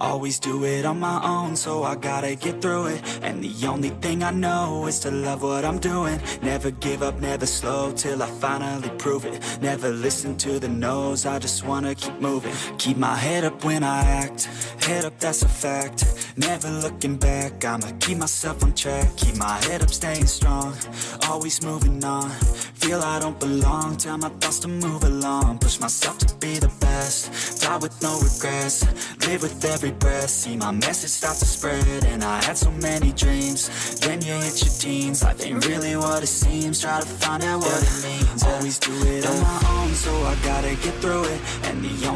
Always do it on my own, so I gotta get through it. And the only thing I know is to love what I'm doing. Never give up, never slow, till I finally prove it. Never listen to the no's, I just wanna keep moving. Keep my head up when I act, head up, that's a fact. Never looking back, I'ma keep myself on track. Keep my head up, staying strong, always moving on. Feel I don't belong, tell my thoughts to move along. Push myself to be the best, die with no regrets. Live with every breath, see my message start to spread. And I had so many dreams, then you hit your teens. Life ain't really what it seems, try to find out what it means. Always do it on my own, so I gotta get through it. And the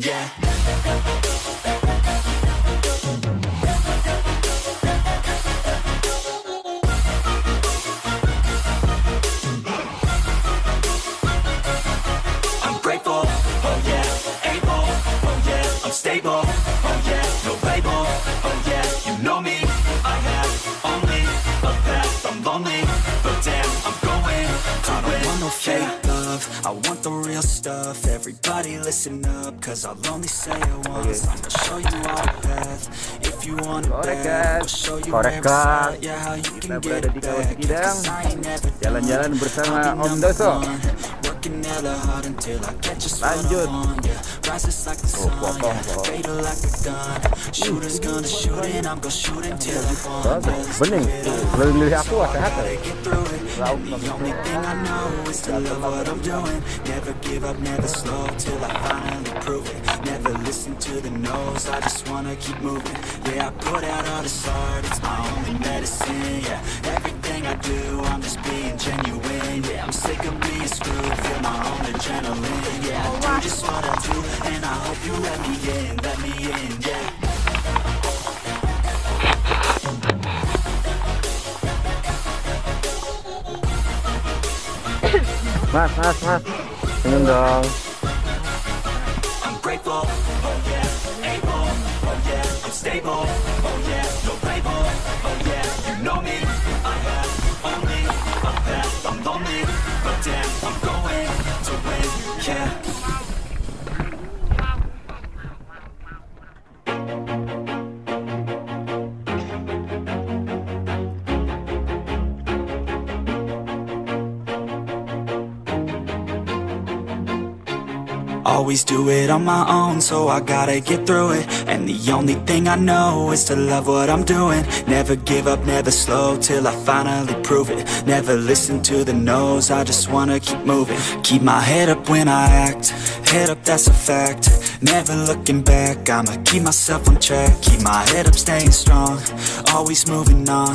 yeah. Stable, oh yeah, no label, oh yeah, you know me, I have only a path, I'm lonely, but damn, I'm going to win. I don't want no fake love, I want the real stuff, everybody listen up, cause I'll only say it once, I'm gonna show you all the path, if you want it back, I'll show you where it's at, yeah, how you can get it back, cause I ain't never done, jalan-jalan bersama Om Doso. Lanjut. Oh, potong, bening. Lebih milih aku sehat ya. I do, I'm just being genuine, yeah. I'm sick of being screwed, feel my own adrenaline, yeah. I do just what I do, and I hope you let me in, yeah. Mas, senyum dong. I'm grateful, oh yeah, able, oh yeah, I'm stable, oh yeah, no label, oh yeah, you know me. Always do it on my own, so I gotta get through it. And the only thing I know is to love what I'm doing. Never give up, never slow, till I finally prove it. Never listen to the no's, I just wanna keep moving. Keep my head up when I act, head up, that's a fact. Never looking back, I'ma keep myself on track. Keep my head up, staying strong, always moving on.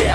yeah.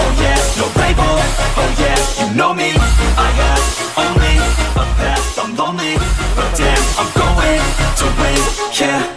oh yeah, no label, oh yeah, you know me, I have only a path, I'm lonely, but damn, I'm going to win, yeah.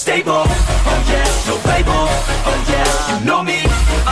Stable, oh yeah, no label, oh yeah, you know me,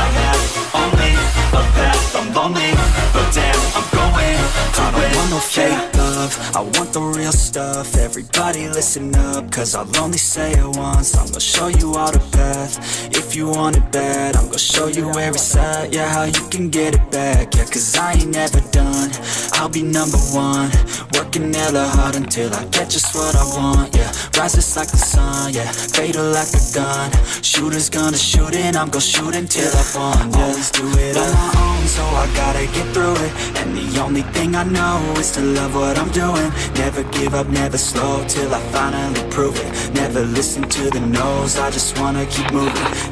I have only a path, I'm lonely, but damn, I'm going to win. I don't want no fake love, I want the real stuff. Everybody listen up, cause I'll only say it once. I'm gonna show you all the path, if you want it bad. I'm gonna show you where it's at, yeah, how you can get it back. Yeah, cause I ain't never done, I'll be number one. Working hella hard until I get just what I want, yeah. Rises like the sun, yeah, fatal like a gun. Shooters gonna shoot and I'm gonna shoot until I want, yeah. Always do it on my own, so I gotta get through it. And the only thing I know is to love what I'm doing. Never give up, never slow, till I finally prove it. Never listen to the no's, I just wanna keep moving.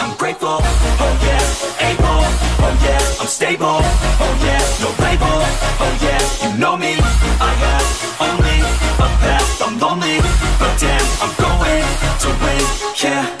I'm grateful, oh yeah, able, oh yeah, I'm stable, oh yeah, no label, oh yeah, you know me, I have only a path, I'm lonely, but damn, I'm going to win, yeah.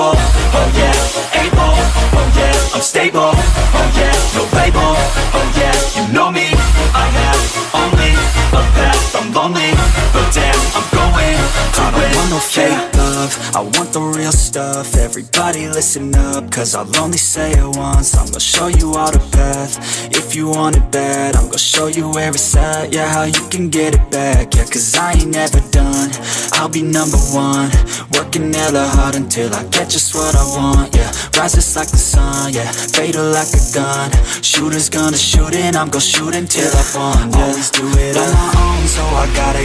Oh yeah, able, oh yeah, I'm stable, oh yeah, no label, oh yeah, you know me, I have only a path, I'm lonely, but damn, I'm going to win. I don't want no fake love, I want the real stuff, everybody listen up, cause I'll only say it once, I'm gonna show you all the path, if you want it bad, I'm gonna show you where it's at, yeah, how you can get it back, yeah, cause I ain't never done, I'll be number one, working hella hard until I get just what I want, yeah. Rises like the sun, yeah, fatal like a gun. Shooters gonna shoot and I'm gonna shoot until I fall, yeah. Always do it on my own, so I gotta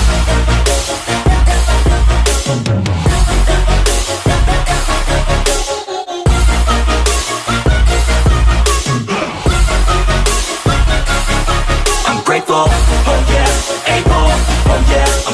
I'm grateful, oh yeah, able, oh yeah, I'm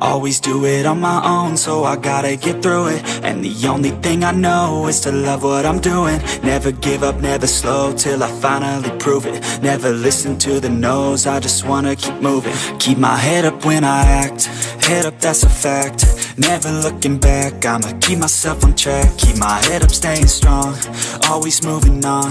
Always do it on my own, so I gotta get through it. And the only thing I know is to love what I'm doing. Never give up, never slow, till I finally prove it. Never listen to the no's, I just wanna keep moving. Keep my head up when I act, head up, that's a fact. Never looking back, I'ma keep myself on track. Keep my head up, staying strong, always moving on.